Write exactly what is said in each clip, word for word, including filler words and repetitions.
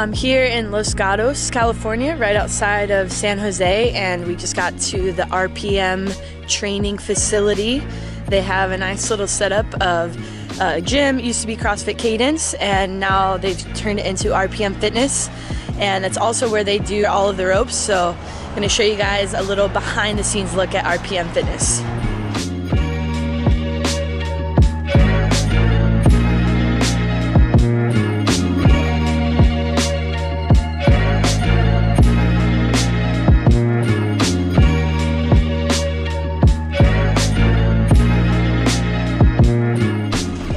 Um, here in Los Gatos, California, right outside of San Jose, and we just got to the R P M training facility. They have a nice little setup of a gym. It used to be CrossFit Cadence, and now they've turned it into R P M Fitness, and it's also where they do all of the ropes. So I'm going to show you guys a little behind the scenes look at R P M Fitness.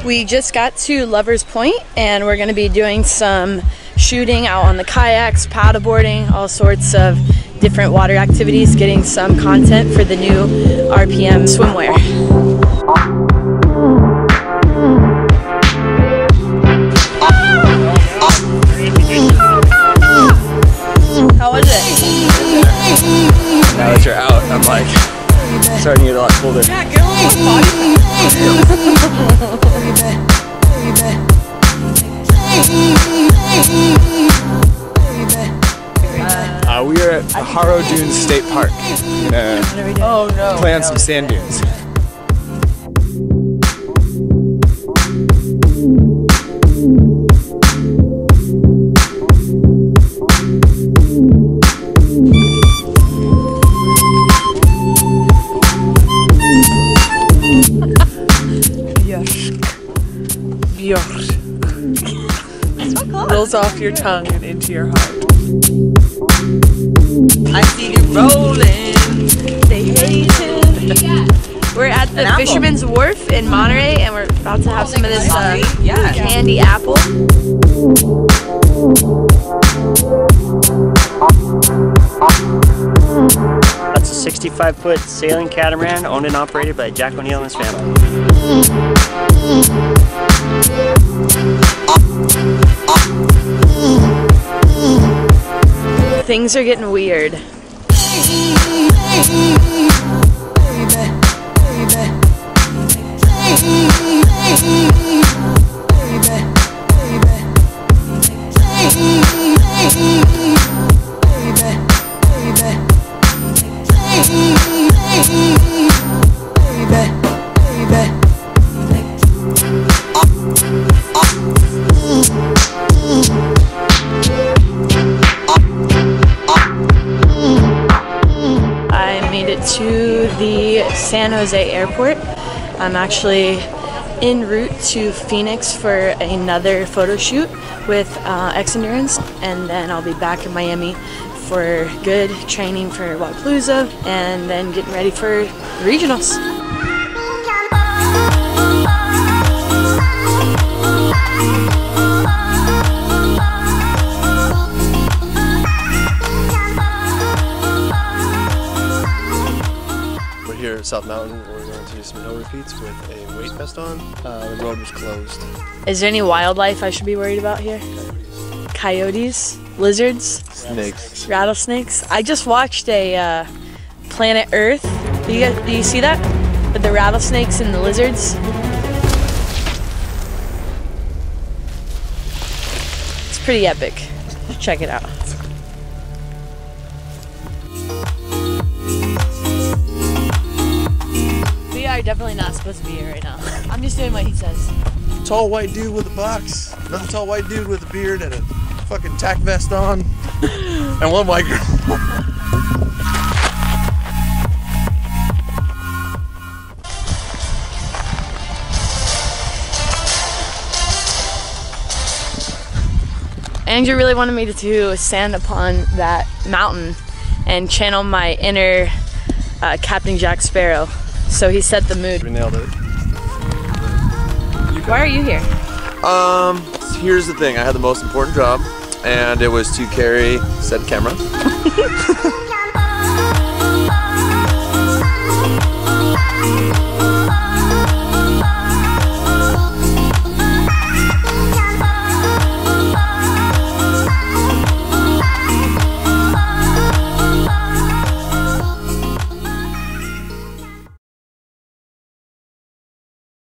We just got to Lover's Point, and we're going to be doing some shooting out on the kayaks, paddleboarding, all sorts of different water activities, getting some content for the new R P M swimwear. Starting to get a lot colder. Yeah, get a little body. uh, we are at Haro Dunes State Park. Uh, oh no! Plan some sand dunes. Rolls off your tongue and into your heart. I see you rolling. They hate it. We're at the Fisherman's Wharf in Monterey, and we're about to have some of this uh, candy apple. That's a sixty-five foot sailing catamaran owned and operated by Jack O'Neill and his family. Things are getting weird. To the San Jose airport. I'm actually en route to Phoenix for another photo shoot with uh, X Endurance, and then I'll be back in Miami for good training for Wapalooza and then getting ready for regionals. Here at South Mountain, we're going to do some hill repeats with a weight vest on. Uh, the road was closed. Is there any wildlife I should be worried about here? Coyotes, Coyotes lizards, snakes, rattlesnakes. I just watched a uh, Planet Earth. Do you guys, do you see that? With the rattlesnakes and the lizards. It's pretty epic. Check it out. Are definitely not supposed to be here right now. I'm just doing what he says. Tall white dude with a box, another tall white dude with a beard and a fucking tack vest on, and one white girl. Andrew really wanted me to stand upon that mountain and channel my inner uh, Captain Jack Sparrow. So he set the mood. We nailed it. Why are you here? Um, here's the thing. I had the most important job, and it was to carry said camera.